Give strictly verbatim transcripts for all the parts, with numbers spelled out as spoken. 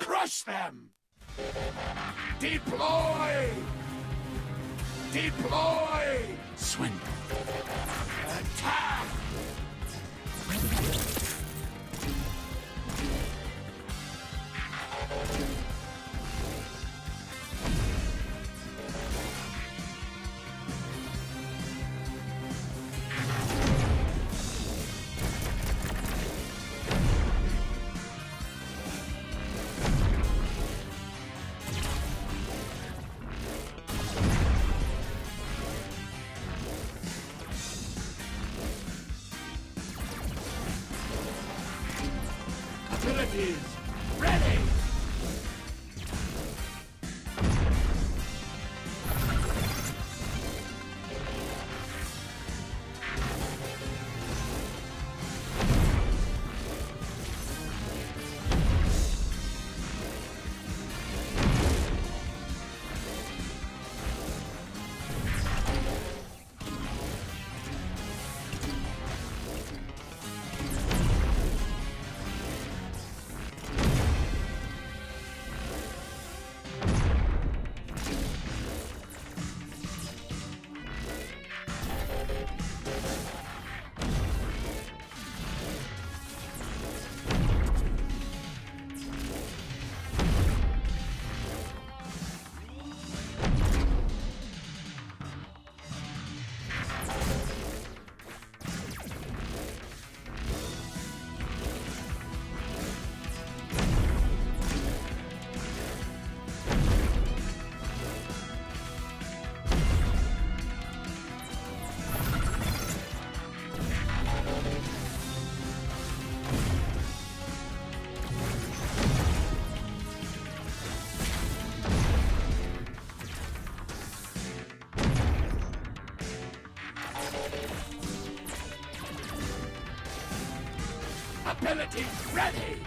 Crush them! Deploy! Deploy! Swing! Attack! Ability ready!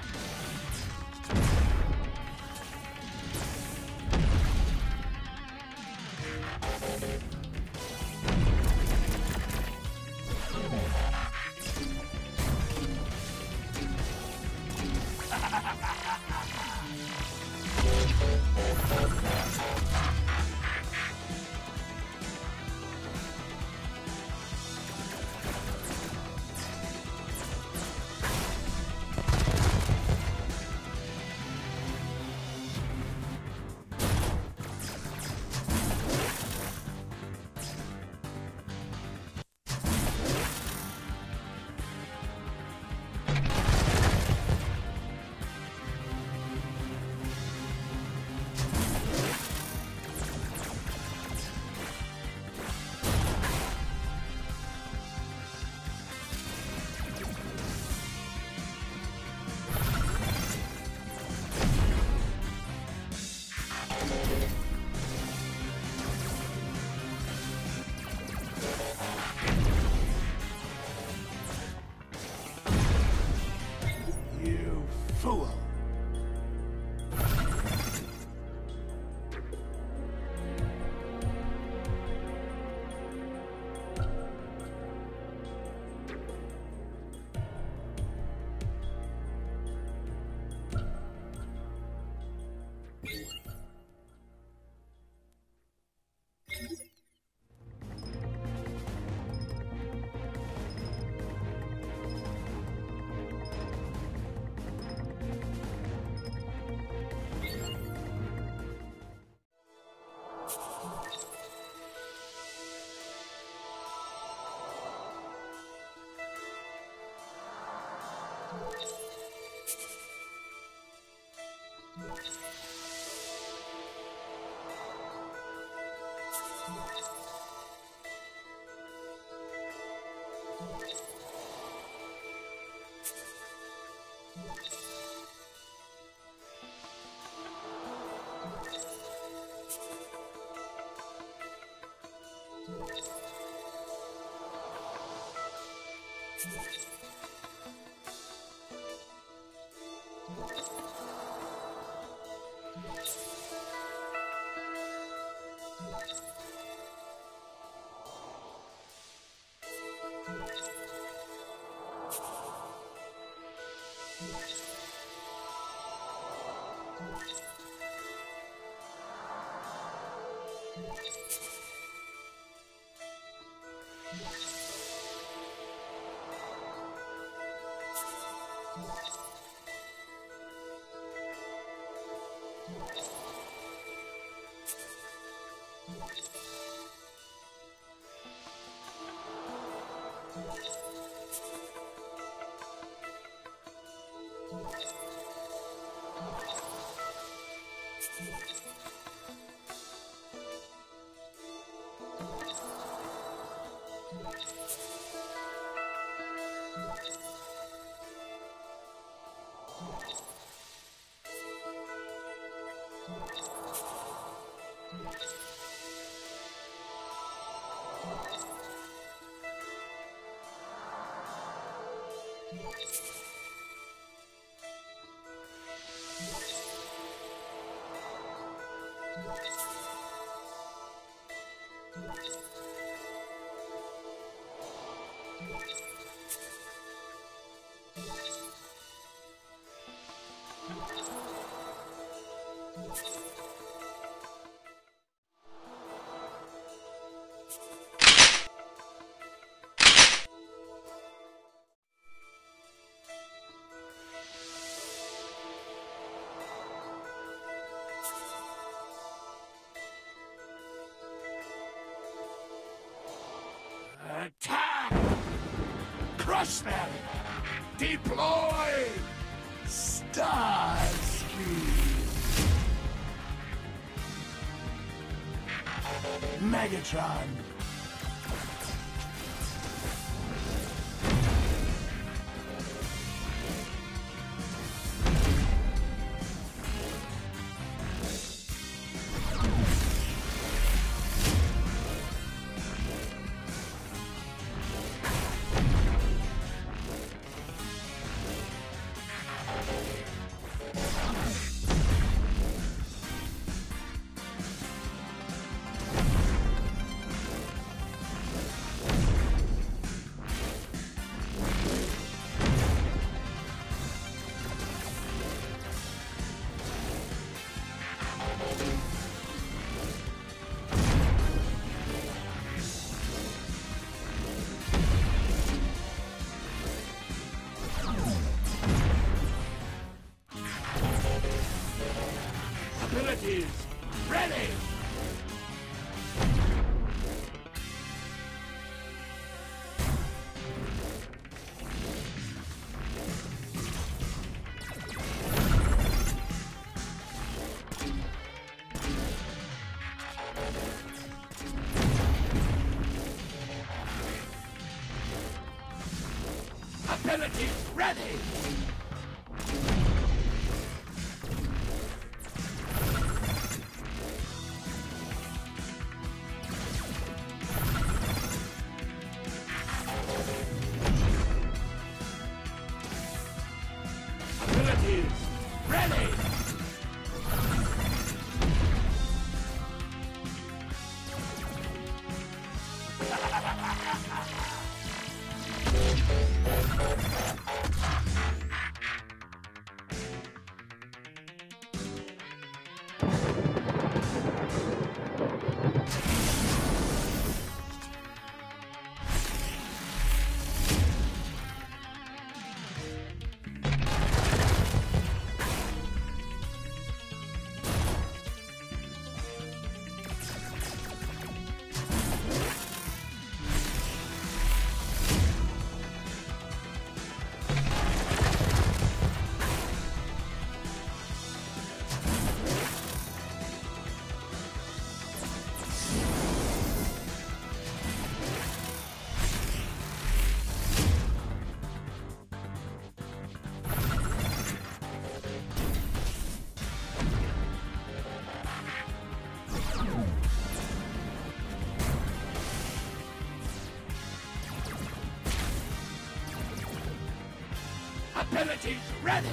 Attack! Crush them! Deploy! Starscream! Megatron! Ready! Ability ready! Ha ha ha ha! ability ready!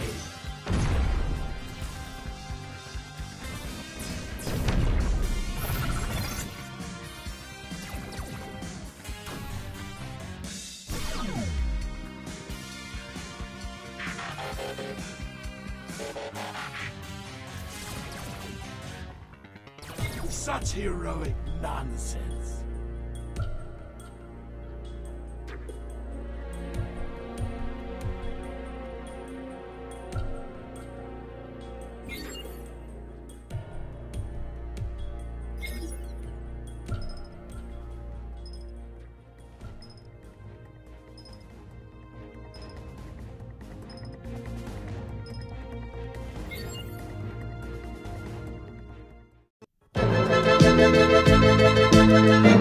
Such heroic nonsense. We'll be right back.